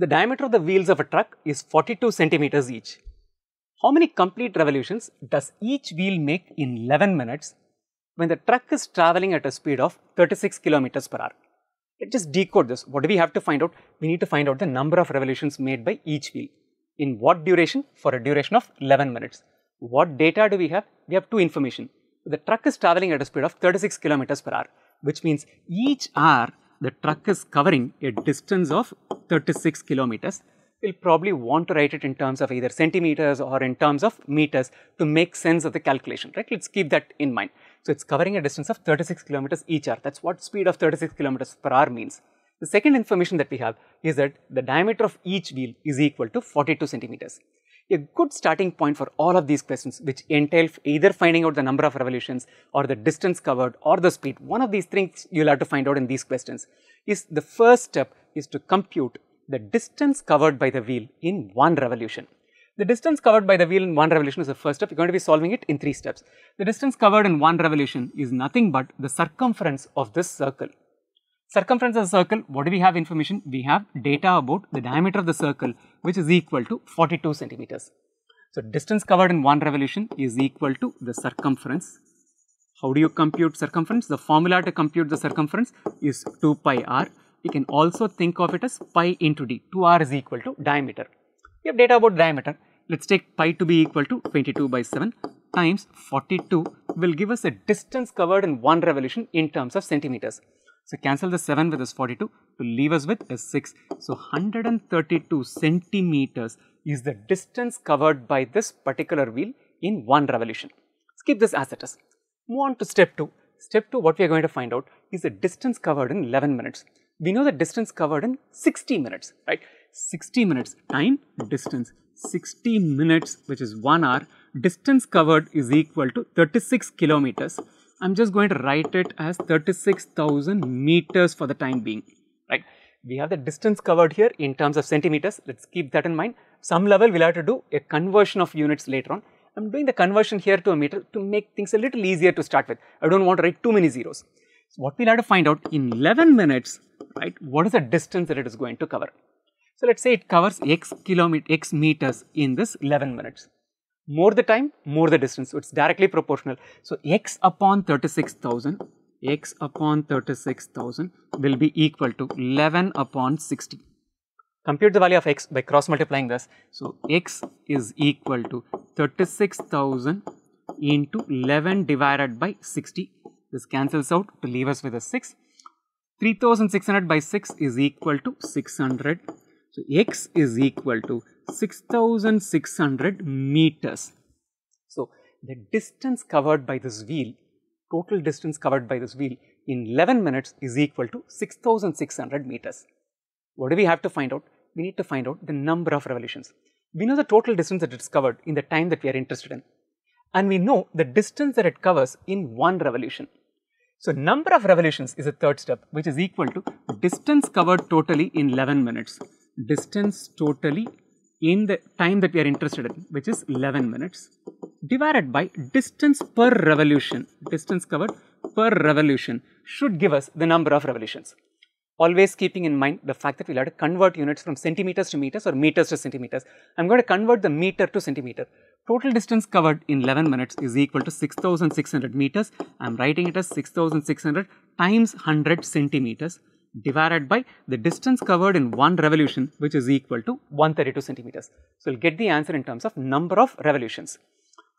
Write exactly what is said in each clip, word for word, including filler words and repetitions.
The diameter of the wheels of a truck is forty-two centimeters each. How many complete revolutions does each wheel make in eleven minutes when the truck is traveling at a speed of thirty-six kilometers per hour? Let's just decode this. What do we have to find out? We need to find out the number of revolutions made by each wheel. In what duration? For a duration of eleven minutes. What data do we have? We have two information. The truck is traveling at a speed of thirty-six kilometers per hour, which means each hour the truck is covering a distance of thirty-six kilometers. We'll probably want to write it in terms of either centimeters or in terms of meters to make sense of the calculation, right? Let's keep that in mind. So it's covering a distance of thirty-six kilometers each hour. That's what speed of thirty-six kilometers per hour means. The second information that we have is that the diameter of each wheel is equal to forty-two centimeters. A good starting point for all of these questions, which entail either finding out the number of revolutions or the distance covered or the speed, one of these things you'll have to find out in these questions, is the first step is to compute the distance covered by the wheel in one revolution. The distance covered by the wheel in one revolution is the first step. You're going to be solving it in three steps. The distance covered in one revolution is nothing but the circumference of this circle. Circumference of the circle, what do we have information? We have data about the diameter of the circle, which is equal to forty-two centimeters. So, distance covered in one revolution is equal to the circumference. How do you compute circumference? The formula to compute the circumference is two pi r. You can also think of it as pi into d. two r is equal to diameter. We have data about diameter. Let's take pi to be equal to twenty-two by seven times forty-two will give us a distance covered in one revolution in terms of centimeters. So, cancel the seven with this forty-two to leave us with a six. So, one hundred thirty-two centimeters is the distance covered by this particular wheel in one revolution. Let's keep this as it is. Move on to step two. Step two, what we are going to find out is the distance covered in eleven minutes. We know the distance covered in sixty minutes, right? sixty minutes, time, distance, sixty minutes, which is one hour, distance covered is equal to thirty-six kilometers. I am just going to write it as thirty-six thousand meters for the time being, right? We have the distance covered here in terms of centimeters. Let's keep that in mind. Some level we'll have to do a conversion of units later on. I'm doing the conversion here to a meter to make things a little easier to start with. I don't want to write too many zeros. So what we'll have to find out in eleven minutes, right? What is the distance that it is going to cover? So let's say it covers x kilometer, x meters in this eleven minutes. More the time, more the distance. So, it's directly proportional. So, x upon thirty-six thousand, x upon thirty-six thousand will be equal to eleven upon sixty. Compute the value of x by cross multiplying this. So, x is equal to thirty-six thousand into eleven divided by sixty. This cancels out to leave us with a six. three thousand six hundred by six is equal to six hundred. So, x is equal to six thousand six hundred meters. So, the distance covered by this wheel, total distance covered by this wheel in eleven minutes is equal to six thousand six hundred meters. What do we have to find out? We need to find out the number of revolutions. We know the total distance that it is covered in the time that we are interested in, and we know the distance that it covers in one revolution. So, number of revolutions is the third step, which is equal to distance covered totally in eleven minutes. Distance totally in the time that we are interested in, which is eleven minutes, divided by distance per revolution. Distance covered per revolution should give us the number of revolutions. Always keeping in mind the fact that we'll have to convert units from centimeters to meters or meters to centimeters. I'm going to convert the meter to centimeter. Total distance covered in eleven minutes is equal to six thousand six hundred meters. I'm writing it as six thousand six hundred times one hundred centimeters. Divided by the distance covered in one revolution, which is equal to one hundred thirty-two centimeters. So, we'll get the answer in terms of number of revolutions.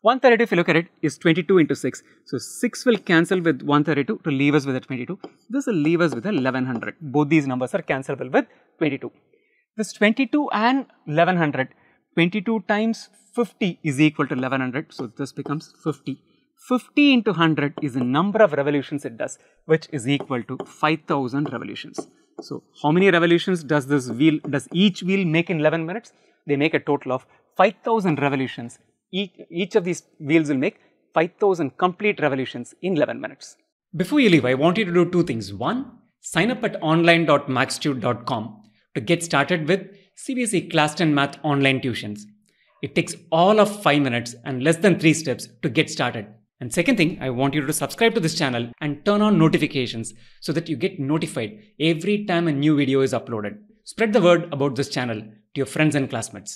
one hundred thirty-two, if you look at it, is twenty-two into six. So, six will cancel with one hundred thirty-two to leave us with a twenty-two. This will leave us with eleven hundred. Both these numbers are cancelable with twenty-two. This twenty-two and eleven hundred, twenty-two times fifty is equal to eleven hundred. So, this becomes fifty. fifty into one hundred is the number of revolutions it does, which is equal to five thousand revolutions. So, how many revolutions does this wheel, does each wheel make in eleven minutes? They make a total of five thousand revolutions. Each, each of these wheels will make five thousand complete revolutions in eleven minutes. Before you leave, I want you to do two things. One, sign up at online dot maxtude dot com to get started with C B S E Class ten Math online tuitions. It takes all of five minutes and less than three steps to get started. And second thing, I want you to subscribe to this channel and turn on notifications so that you get notified every time a new video is uploaded. Spread the word about this channel to your friends and classmates.